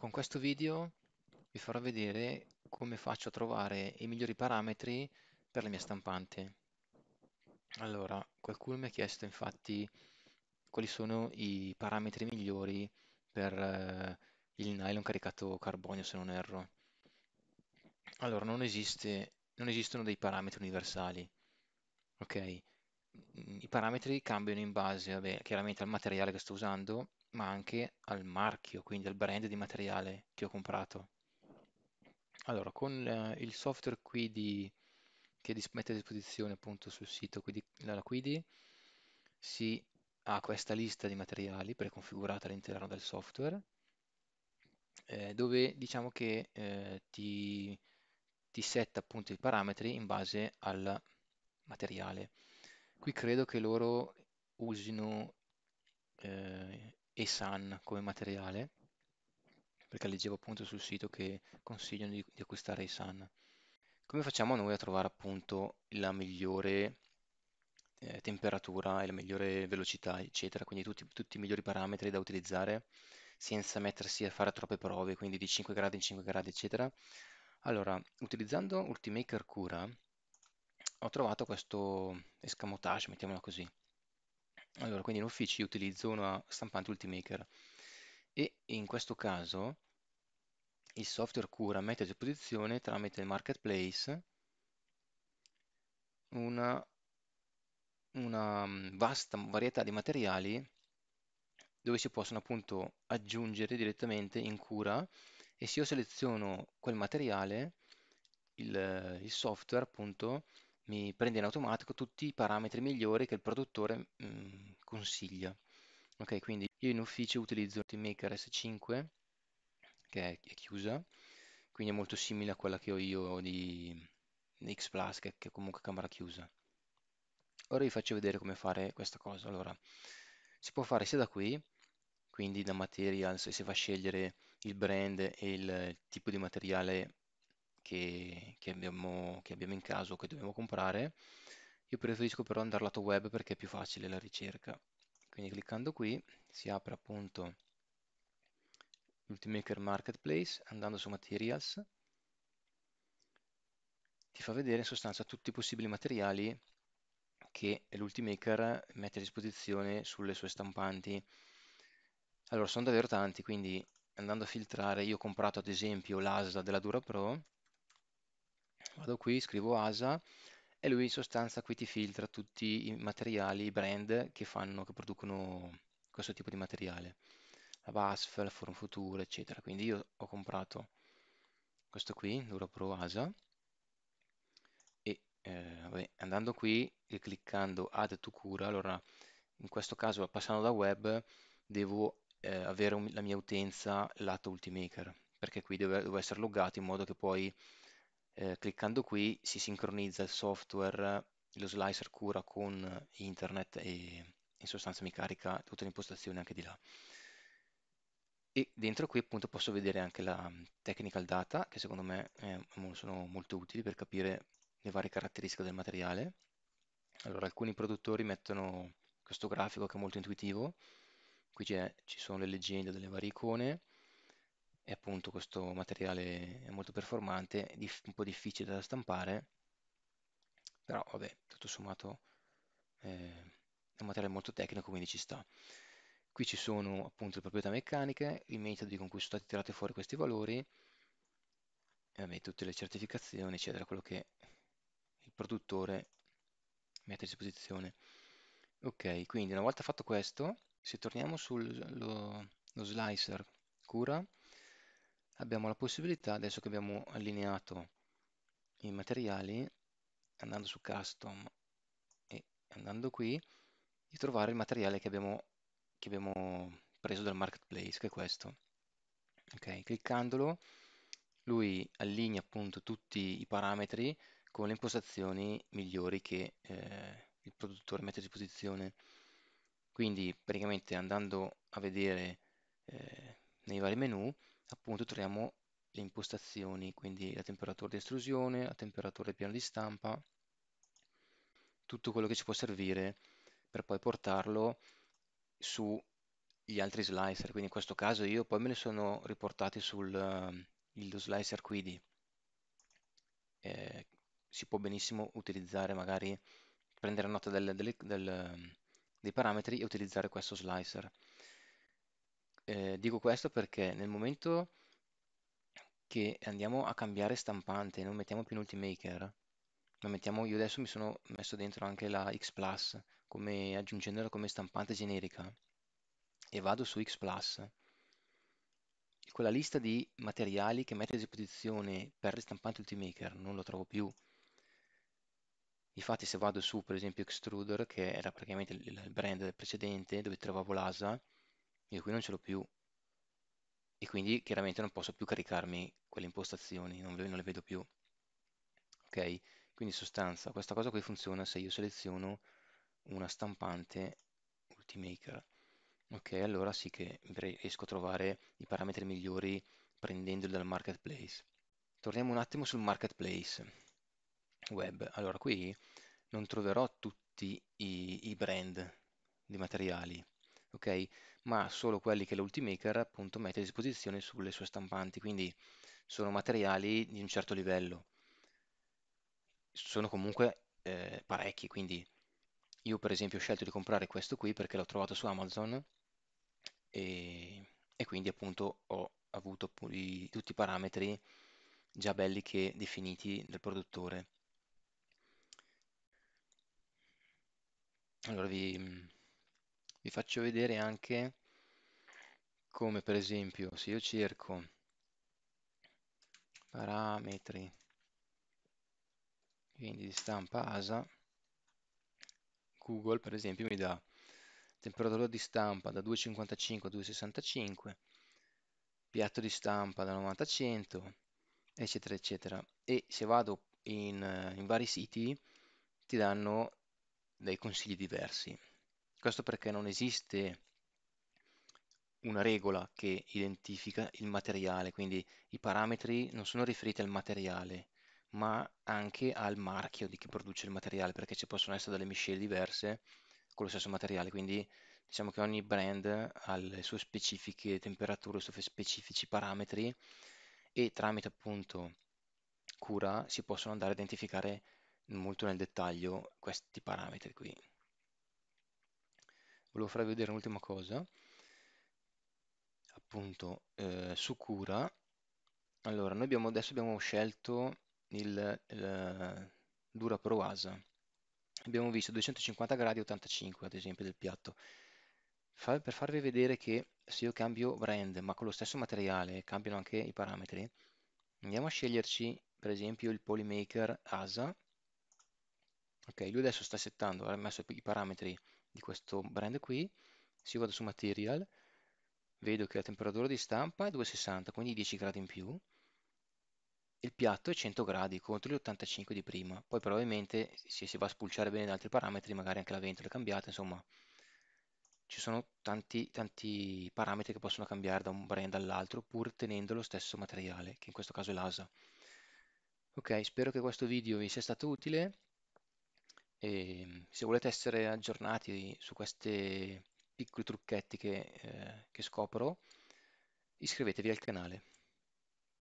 Allora, con questo video vi farò vedere come faccio a trovare i migliori parametri per la mia stampante. Allora, qualcuno mi ha chiesto infatti quali sono i parametri migliori per il nylon caricato carbonio, se non erro. Allora, non esistono dei parametri universali, ok? I parametri cambiano in base, vabbè, chiaramente al materiale che sto usando, ma anche al marchio, quindi al brand di materiale che ho comprato. Allora, con il software qui che mette a disposizione appunto sul sito della Quidi, si ha questa lista di materiali preconfigurata all'interno del software, dove diciamo che ti setta appunto i parametri in base al materiale. Qui credo che loro usino ESAN come materiale, perché leggevo appunto sul sito che consigliano di acquistare ESAN. Come facciamo noi a trovare appunto la migliore temperatura e la migliore velocità, eccetera, quindi tutti i migliori parametri da utilizzare senza mettersi a fare troppe prove, quindi di 5 gradi in 5 gradi, eccetera? Allora, utilizzando Ultimaker Cura, ho trovato questo escamotage, mettiamola così. Allora, quindi in ufficio utilizzo una stampante Ultimaker e in questo caso il software Cura mette a disposizione tramite il marketplace una vasta varietà di materiali dove si possono appunto aggiungere direttamente in Cura, e se io seleziono quel materiale il software appunto mi prende in automatico tutti i parametri migliori che il produttore consiglia. Ok, quindi io in ufficio utilizzo Ultimaker S5, che è chiusa, quindi è molto simile a quella che ho io di X Plus, che è comunque camera chiusa. Ora vi faccio vedere come fare questa cosa. Allora, si può fare sia da qui, quindi da materials, se va a scegliere il brand e il tipo di materiale che abbiamo in caso, che dobbiamo comprare. Io preferisco però andare lato web perché è più facile la ricerca, quindi cliccando qui si apre appunto Ultimaker Marketplace. Andando su Materials ti fa vedere in sostanza tutti i possibili materiali che l'Ultimaker mette a disposizione sulle sue stampanti. Allora, sono davvero tanti, quindi andando a filtrare, io ho comprato ad esempio l'ASA della DuraPro. Vado qui, scrivo ASA e lui in sostanza qui ti filtra tutti i materiali, i brand che producono questo tipo di materiale, la BASF, la Forum Futura, eccetera. Quindi io ho comprato questo qui, DuraPro ASA, e vabbè, andando qui e cliccando Add to Cura, allora in questo caso passando da web devo avere la mia utenza lato Ultimaker, perché qui devo essere loggato in modo che poi cliccando qui si sincronizza il software, lo slicer Cura con internet, e in sostanza mi carica tutte le impostazioni anche di là. E dentro qui appunto posso vedere anche la technical data, che secondo me sono molto utili per capire le varie caratteristiche del materiale. Allora, alcuni produttori mettono questo grafico che è molto intuitivo. Qui ci sono le leggende delle varie icone. E appunto questo materiale è molto performante, è un po' difficile da stampare, però vabbè, tutto sommato è un materiale molto tecnico, quindi ci sta. Qui ci sono appunto le proprietà meccaniche, i metodi con cui sono stati tirati fuori questi valori, e vabbè, tutte le certificazioni, eccetera, quello che il produttore mette a disposizione. Ok, quindi una volta fatto questo, se torniamo sullo slicer Cura, abbiamo la possibilità, adesso che abbiamo allineato i materiali, andando su Custom e andando qui, di trovare il materiale che abbiamo preso dal marketplace, che è questo. Ok, cliccandolo lui allinea appunto tutti i parametri con le impostazioni migliori che il produttore mette a disposizione. Quindi praticamente andando a vedere nei vari menu, appunto troviamo le impostazioni, quindi la temperatura di estrusione, la temperatura del piano di stampa, tutto quello che ci può servire per poi portarlo su gli altri slicer, quindi in questo caso io poi me li sono riportati sullo slicer quidi. Si può benissimo utilizzare, magari prendere nota dei parametri e utilizzare questo slicer. Dico questo perché nel momento che andiamo a cambiare stampante, non mettiamo più un Ultimaker, ma mettiamo, io adesso mi sono messo dentro anche la X Plus, aggiungendola come stampante generica, e vado su X Plus. Con la lista di materiali che mette a disposizione per le stampanti Ultimaker non lo trovo più. Infatti se vado su per esempio Extruder, che era praticamente il brand del precedente dove trovavo l'ASA, io qui non ce l'ho più, e quindi chiaramente non posso più caricarmi quelle impostazioni, non le vedo più. Ok, quindi in sostanza questa cosa qui funziona se io seleziono una stampante Ultimaker. Ok, allora sì che riesco a trovare i parametri migliori prendendoli dal marketplace. Torniamo un attimo sul marketplace web. Allora, qui non troverò tutti i brand di materiali, ok, ma solo quelli che l'Ultimaker appunto mette a disposizione sulle sue stampanti, quindi sono materiali di un certo livello, sono comunque parecchi. Quindi io per esempio ho scelto di comprare questo qui perché l'ho trovato su Amazon e quindi appunto ho avuto tutti i parametri già belli che definiti dal produttore. Allora vi faccio vedere anche come, per esempio, se io cerco parametri, quindi di stampa ASA, Google per esempio mi dà temperatura di stampa da 2,55 a 2,65, piatto di stampa da 90 a 100, eccetera eccetera. E se vado in vari siti ti danno dei consigli diversi. Questo perché non esiste una regola che identifica il materiale, quindi i parametri non sono riferiti al materiale ma anche al marchio di chi produce il materiale, perché ci possono essere delle miscele diverse con lo stesso materiale. Quindi diciamo che ogni brand ha le sue specifiche temperature, i suoi specifici parametri, e tramite appunto Cura si possono andare a identificare molto nel dettaglio questi parametri qui. Volevo farvi vedere un'ultima cosa, appunto su Cura. Allora, noi adesso abbiamo scelto il DuraPro ASA, abbiamo visto 250 gradi 85 ad esempio del piatto. Per farvi vedere che se io cambio brand ma con lo stesso materiale cambiano anche i parametri, andiamo a sceglierci per esempio il Polymaker ASA. Ok, lui adesso sta settando, ha messo i parametri di questo brand qui. Se io vado su material vedo che la temperatura di stampa è 2,60, quindi 10 gradi in più. Il piatto è 100 gradi contro gli 85 di prima. Poi probabilmente se si va a spulciare bene da altri parametri, magari anche la ventola è cambiata, insomma ci sono tanti parametri che possono cambiare da un brand all'altro pur tenendo lo stesso materiale, che in questo caso è l'ASA. Ok, spero che questo video vi sia stato utile, e se volete essere aggiornati su questi piccoli trucchetti che scopro, iscrivetevi al canale.